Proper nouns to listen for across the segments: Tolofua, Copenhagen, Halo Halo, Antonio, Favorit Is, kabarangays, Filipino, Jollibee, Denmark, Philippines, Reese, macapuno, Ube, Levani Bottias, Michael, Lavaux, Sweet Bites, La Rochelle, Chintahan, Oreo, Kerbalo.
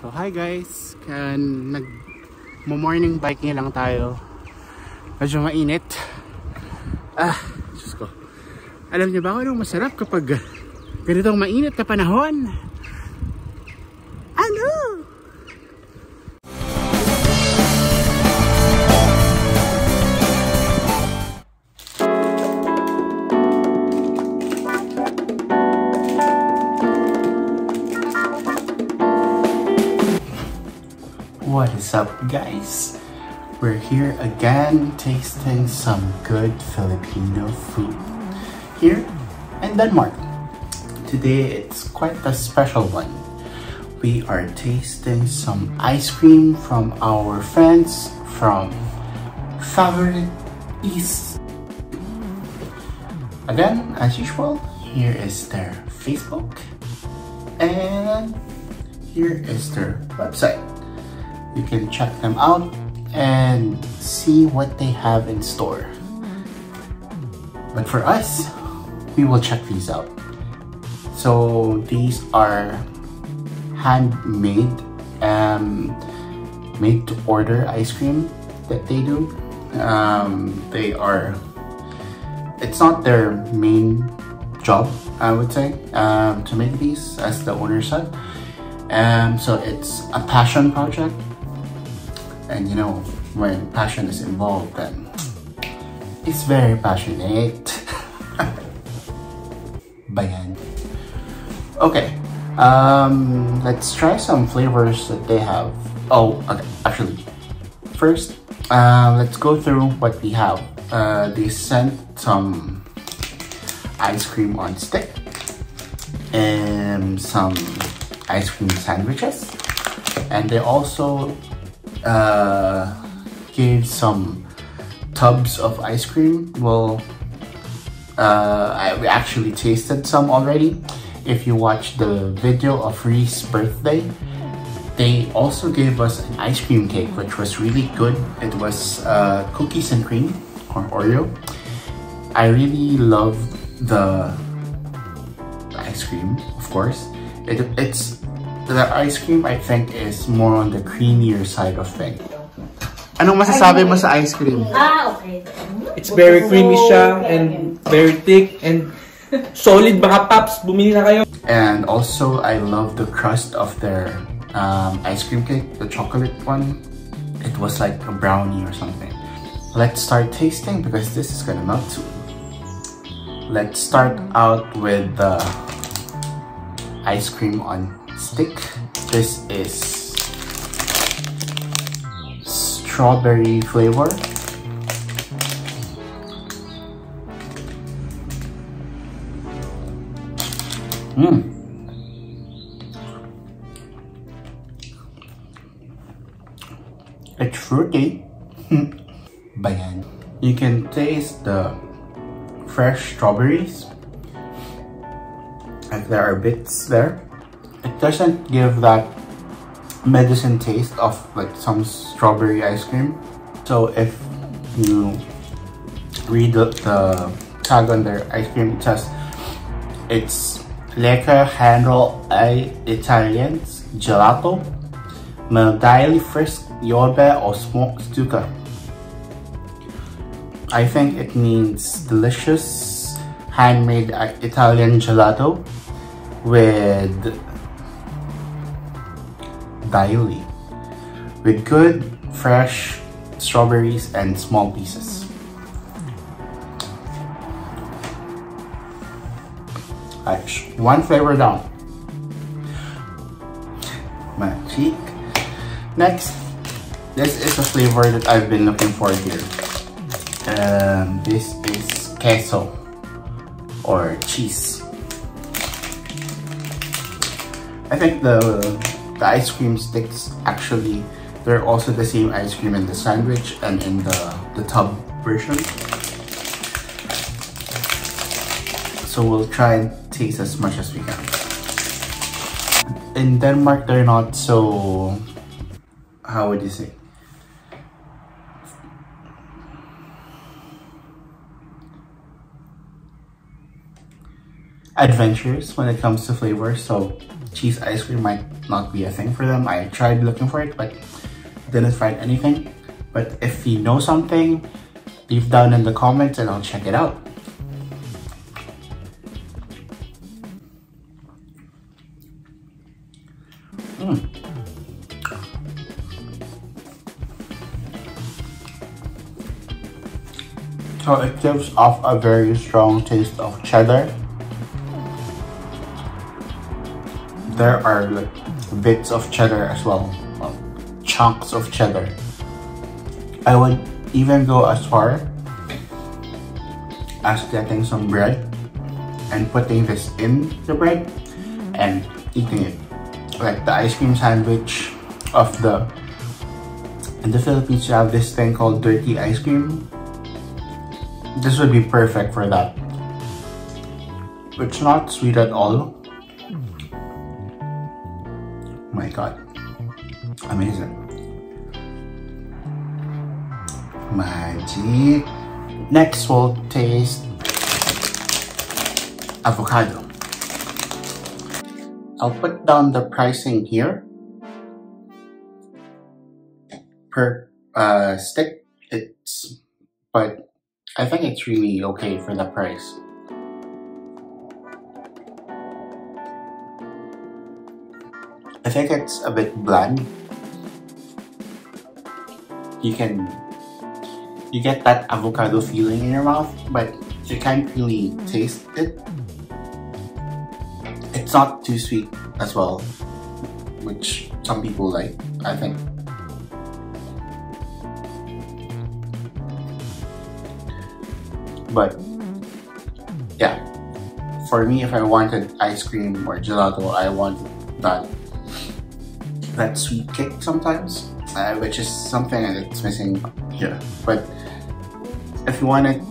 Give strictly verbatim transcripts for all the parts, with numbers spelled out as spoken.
So hi guys, and nag-morning bike nga lang tayo. Medyo mainit. Ah, Diyos ko. Alam niyo ba kung anong masarap kapag ganitong mainit na panahon? Ano? What is up guys? We're here again tasting some good Filipino food here in Denmark. Today it's quite a special one. We are tasting some ice cream from our friends from Favorit Is. Again, as usual, here is their Facebook and here is their website. You can check them out and see what they have in store. But for us, we will check these out. So these are handmade, um, made to order ice cream that they do. Um, they are, it's not their main job, I would say, um, to make these, as the owner said. Um, so it's a passion project. And you know, when passion is involved, then it's very passionate. Bayan. Okay, um, let's try some flavors that they have. Oh, okay, actually, first, uh, let's go through what we have. Uh, they sent some ice cream on stick and some ice cream sandwiches, and they also uh gave some tubs of ice cream. Well, uh I actually tasted some already. If you watch the video of Reese's birthday, they also gave us an ice cream cake, which was really good. It was uh cookies and cream, or Oreo. I really love the ice cream, of course. It, it's the ice cream, I think, is more on the creamier side of things. Anong masasabi mo sa ice cream? Ah, okay. It's very creamy siya and very thick and solid, mga paps. Bumili na kayo. And also, I love the crust of their um, ice cream cake, the chocolate one. It was like a brownie or something. Let's start tasting because this is gonna melt soon. Let's start out with the ice cream on stick. This is strawberry flavor. Mmm. It's fruity. Bayan. You can taste the fresh strawberries. Like there are bits there. It doesn't give that medicine taste of like some strawberry ice cream. So if you read the, the tag on their ice cream, it says it's lekker handel ay Italians gelato, mildly frisk yobe or smoked stuka. I think it means delicious handmade Italian gelato with Daily, with good fresh strawberries and small pieces. Like one flavor down. My cheek. Next, this is a flavor that I've been looking for here. Um, this is queso or cheese. I think the. The ice cream sticks, actually, they're also the same ice cream in the sandwich and in the, the tub version. So we'll try and taste as much as we can. In Denmark, they're not so, how would you say? Adventurous when it comes to flavor, so cheese ice cream might not be a thing for them. I tried looking for it, but didn't find anything. But if you know something, leave down in the comments and I'll check it out. Mm. So it gives off a very strong taste of cheddar. There are like bits of cheddar as well, well chunks of cheddar. I would even go as far as getting some bread and putting this in the bread and eating it. Like the ice cream sandwich of the... In the Philippines, you have this thing called dirty ice cream. This would be perfect for that. It's not sweet at all. My God. Amazing. Magic. Next, we'll taste avocado. I'll put down the pricing here per uh, stick, it's, but I think it's really okay for the price. I think it's a bit bland. You can, you get that avocado feeling in your mouth, but you can't really taste it. It's not too sweet as well, which some people like, I think. But yeah, for me, if I wanted ice cream or gelato, I want that that sweet kick sometimes, uh, which is something that's missing here. But if you want it,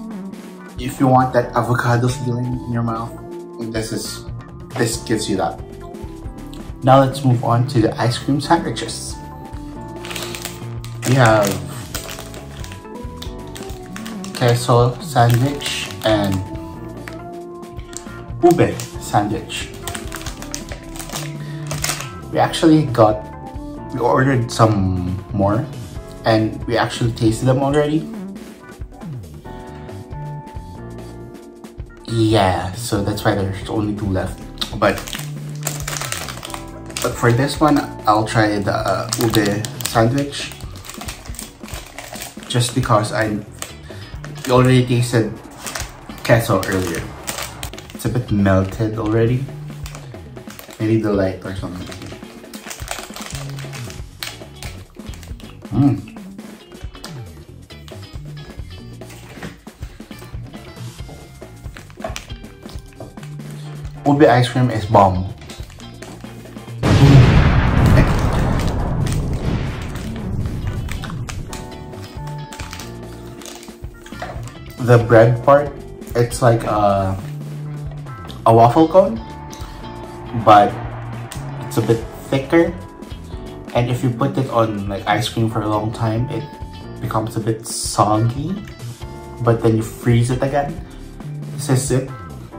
if you want that avocado feeling in your mouth, this is. This gives you that. Now let's move on to the ice cream sandwiches. We have queso sandwich and ube sandwich. We actually got, we ordered some more and we actually tasted them already. Yeah, so that's why there's only two left. But, but for this one, I'll try the uh, ube sandwich just because I already tasted queso earlier. It's a bit melted already. Maybe the light or something. Mmm. Ube ice cream is bomb. The bread part, it's like a, a waffle cone, but it's a bit thicker. And if you put it on like ice cream for a long time, it becomes a bit soggy, but then you freeze it again. This is it.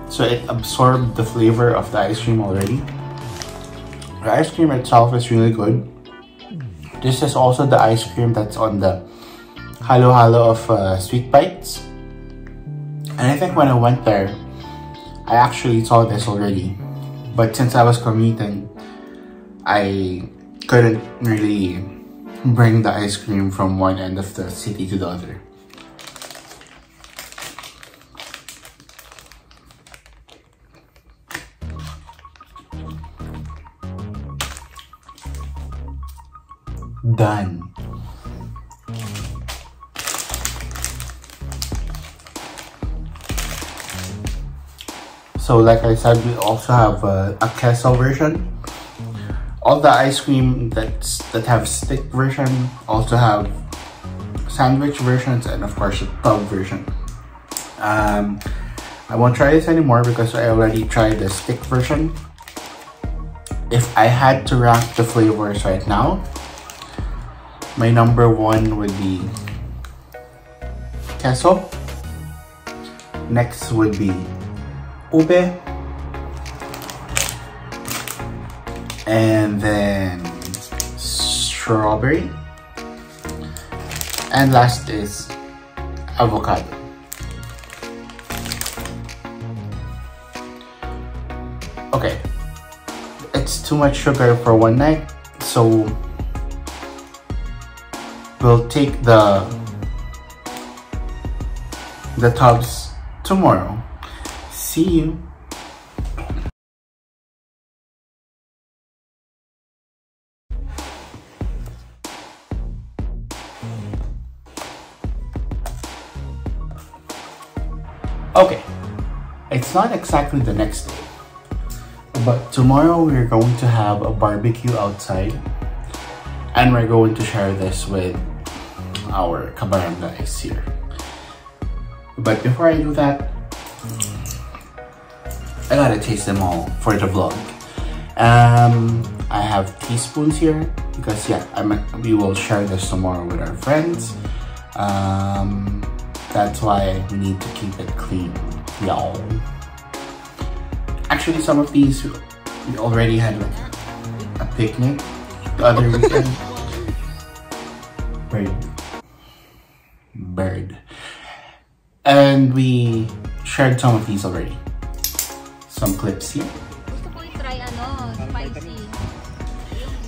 So it absorbed the flavor of the ice cream already. The ice cream itself is really good. This is also the ice cream that's on the Halo Halo of uh, Sweet Bites. And I think when I went there, I actually saw this already. But since I was commuting, I couldn't really bring the ice cream from one end of the city to the other. Done. So like I said, we also have a, a queso version. All the ice cream that's, that have stick version also have sandwich versions and of course the tub version. Um, I won't try this anymore because I already tried the stick version. If I had to rank the flavors right now, my number one would be queso. Next would be ube. and then strawberry, and last is avocado. Okay, it's too much sugar for one night, so we'll take the the tubs tomorrow. See you. Okay, it's not exactly the next day, but tomorrow we're going to have a barbecue outside, and we're going to share this with our kabarangays here. But before I do that, I gotta taste them all for the vlog. Um, I have teaspoons here because yeah, I'm, we will share this tomorrow with our friends. Um, That's why we need to keep it clean, y'all. Actually, some of these we already had like a picnic the other weekend. Bird. Bird. And we shared some of these already. Some clips here.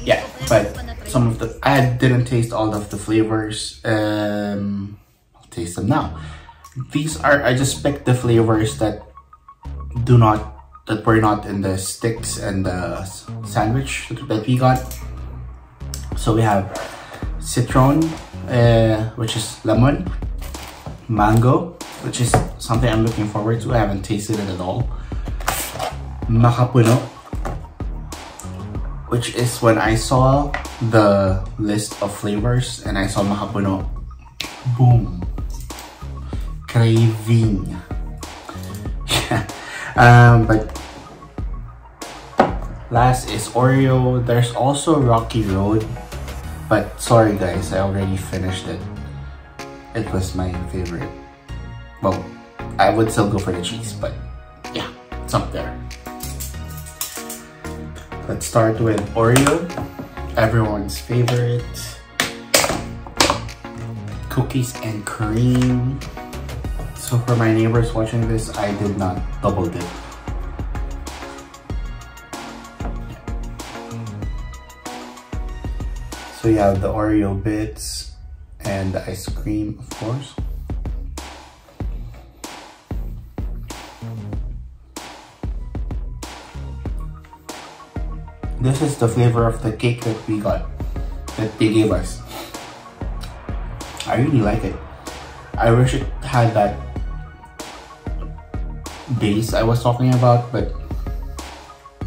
Yeah, but some of the, I didn't taste all of the flavors. Um, taste them now. These are, I just picked the flavors that do not, that were not in the sticks and the sandwich that we got. So we have citron, uh, which is lemon, mango, which is something I'm looking forward to. I haven't tasted it at all. Macapuno, which is when I saw the list of flavors and I saw macapuno, boom. Craving. Yeah. Um, but last is Oreo. There's also Rocky Road, but sorry guys, I already finished it. It was my favorite. Well, I would still go for the cheese, but yeah, it's up there. Let's start with Oreo, everyone's favorite. Cookies and cream. So for my neighbors watching this, I did not double dip. So you have the Oreo bits and the ice cream, of course. This is the flavor of the cake that we got, that they gave us. I really like it. I wish it had that base I was talking about, but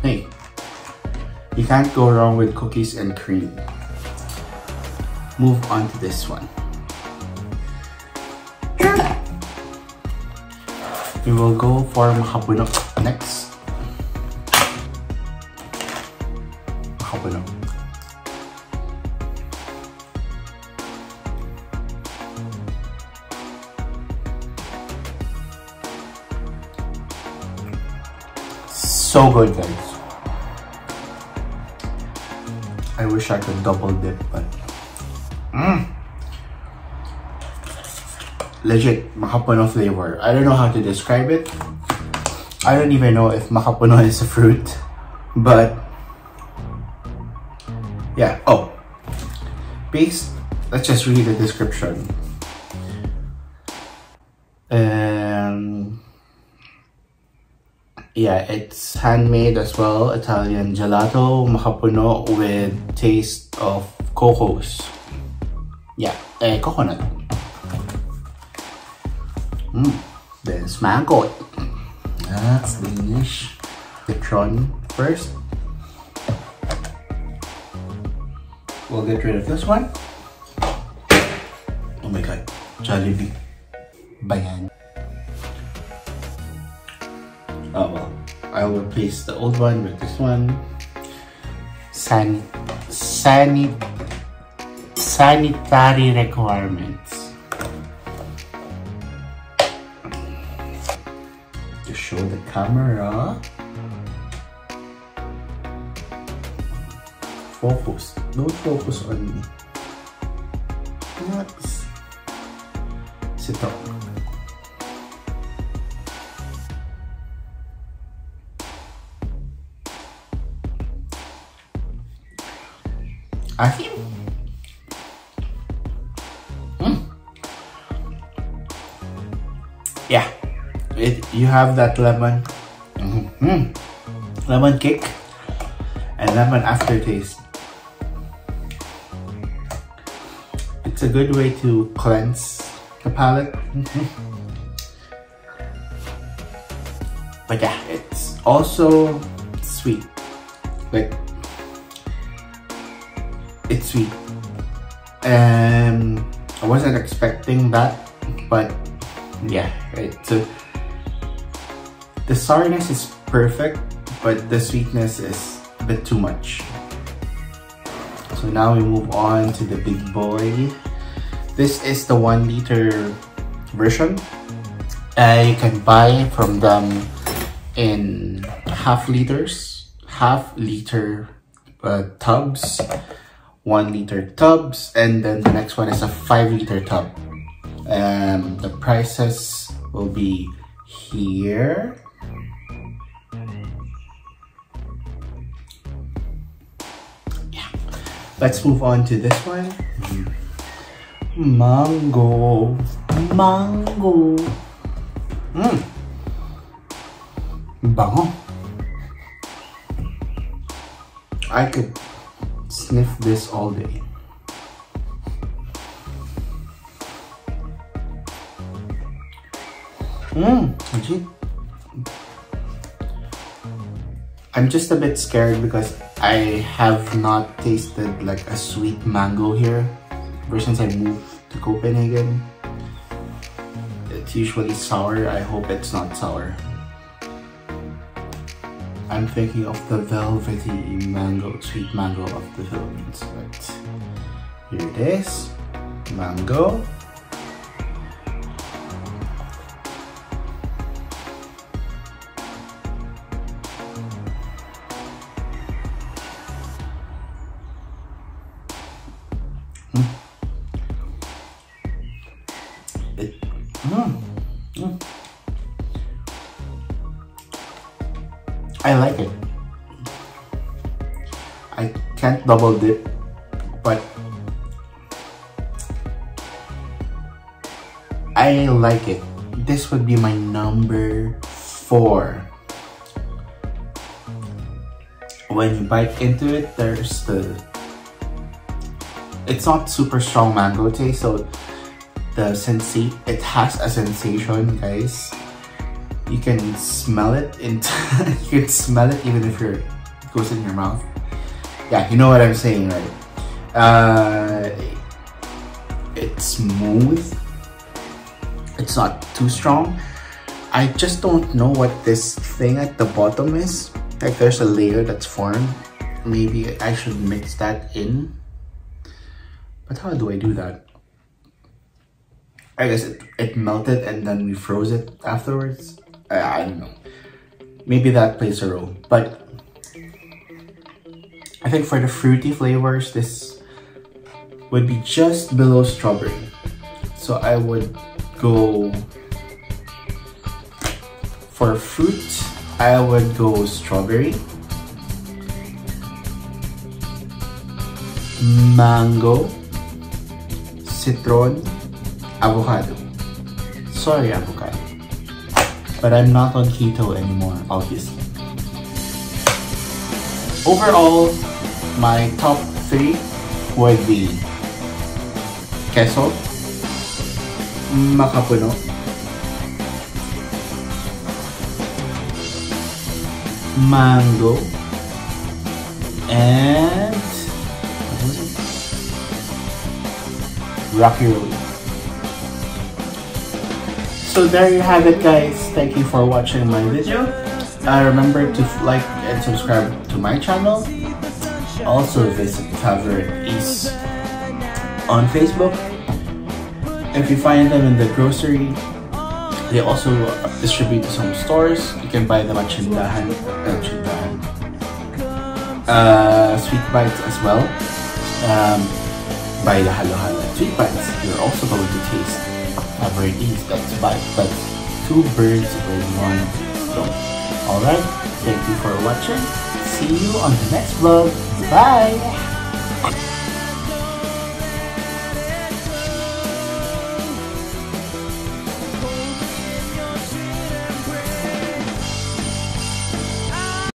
hey, you can't go wrong with cookies and cream. Move on to this one. We will go for macapuno next. Macapuno. So good, guys. I wish I could double dip, but mm. Legit macapuno flavor. I don't know how to describe it. I don't even know if macapuno is a fruit, but yeah. Oh, based. Let's just read the description. Um. Yeah, it's handmade as well, Italian gelato, macapuno with taste of cocos. Yeah, eh, coconut. Mm, there's mango. That's Danish. Citron first. We'll get rid of this one. Oh my god, Jollibee. Bayan. Oh well, I will replace the old one with this one. San, sanit, sanitary requirements. To show the camera. focus. Don't focus on me. What? Sit down. Asim? Hmm? Yeah. It, you have that lemon. Mm-hmm. Lemon cake and lemon aftertaste. It's a good way to cleanse the palate. Mm-hmm. But yeah, it's also sweet. Like, it's sweet. Um, I wasn't expecting that, but yeah, it's a, the sourness is perfect, but the sweetness is a bit too much. So now we move on to the big boy. This is the one liter version. Uh, you can buy from them in half liters, half liter uh, tubs, one liter tubs, and then the next one is a five liter tub. Um, the prices will be here. Yeah. Let's move on to this one. Mango, mango. Mm. Bango. I could sniff this all day. Mm, I'm just a bit scared because I have not tasted like a sweet mango here ever since I moved to Copenhagen. It's usually sour. I hope it's not sour. I'm thinking of the velvety mango, sweet mango of the Philippines. But here it is, mango. Mm. It, mm, mm. I like it. I can't double dip, but I like it. This would be my number four. When you bite into it, there's the... It's not super strong mango taste, so the sensi it has a sensation, guys. You can smell it in you can smell it even if you're, it goes in your mouth. Yeah, you know what I'm saying, right? Uh, it's smooth. It's not too strong. I just don't know what this thing at the bottom is. Like, there's a layer that's formed. Maybe I should mix that in. But how do I do that? I guess it, it melted and then we froze it afterwards. I don't know. Maybe that plays a role, but I think for the fruity flavors, this would be just below strawberry. So I would go for fruit. I would go strawberry, mango, citron, avocado. Sorry, avocado. But I'm not on keto anymore, obviously. Overall, my top three would be queso, macapuno, mango, and what was it? Rocky Road. So there you have it, guys. Thank you for watching my video. Uh, remember to like and subscribe to my channel. Also visit Favorit Is on Facebook. If you find them in the grocery, they also distribute to some stores. You can buy them at Chintahan. Uh, Chintahan. uh, Sweet Bites as well, um, by the Halo Halo. Sweet Bites, you're also going to taste Favorit Is, that's five, but two birds with one stone. Alright, thank you for watching. See you on the next vlog. Bye!